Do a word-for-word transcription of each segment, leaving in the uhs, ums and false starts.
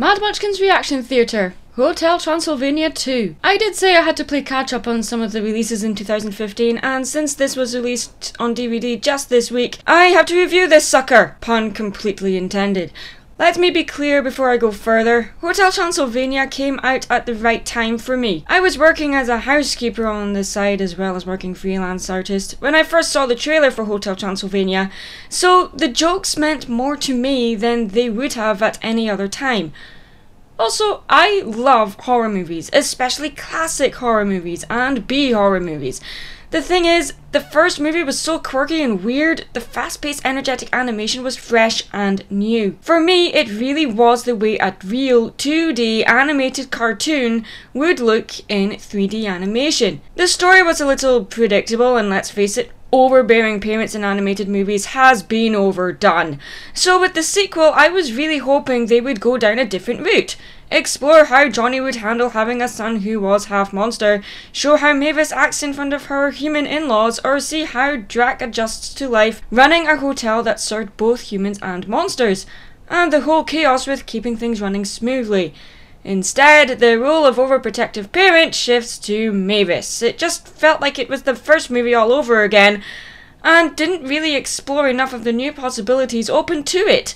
Mad Munchkin's Reaction Theatre, Hotel Transylvania two. I did say I had to play catch up on some of the releases in two thousand fifteen, and since this was released on D V D just this week, I have to review this sucker! Pun completely intended. Let me be clear before I go further, Hotel Transylvania came out at the right time for me. I was working as a housekeeper on the side as well as working freelance artist when I first saw the trailer for Hotel Transylvania, so the jokes meant more to me than they would have at any other time. Also, I love horror movies, especially classic horror movies and B-horror movies. The thing is, the first movie was so quirky and weird, the fast-paced energetic animation was fresh and new. For me, it really was the way a real two D animated cartoon would look in three D animation. The story was a little predictable, and let's face it, overbearing parents in animated movies has been overdone. So with the sequel, I was really hoping they would go down a different route. Explore how Johnny would handle having a son who was half monster, show how Mavis acts in front of her human in-laws, or see how Drac adjusts to life running a hotel that served both humans and monsters, and the whole chaos with keeping things running smoothly. Instead, the role of overprotective parent shifts to Mavis. It just felt like it was the first movie all over again, and didn't really explore enough of the new possibilities open to it.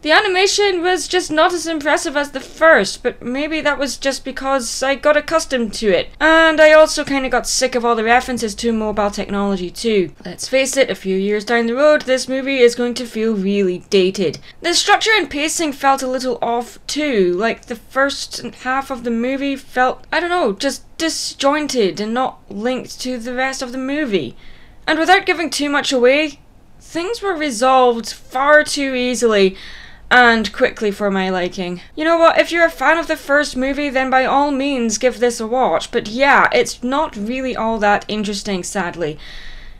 The animation was just not as impressive as the first, but maybe that was just because I got accustomed to it. And I also kinda got sick of all the references to mobile technology too. Let's face it, a few years down the road, this movie is going to feel really dated. The structure and pacing felt a little off too, like the first half of the movie felt, I don't know, just disjointed and not linked to the rest of the movie. And without giving too much away, things were resolved far too easily and quickly for my liking. You know what, if you're a fan of the first movie, then by all means give this a watch, but yeah, it's not really all that interesting, sadly.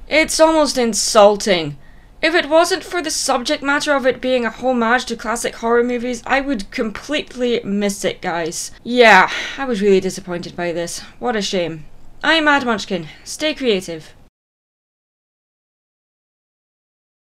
It's almost insulting. If it wasn't for the subject matter of it being a homage to classic horror movies, I would completely miss it, guys. Yeah, I was really disappointed by this. What a shame. I'm Mad Munchkin. Stay creative.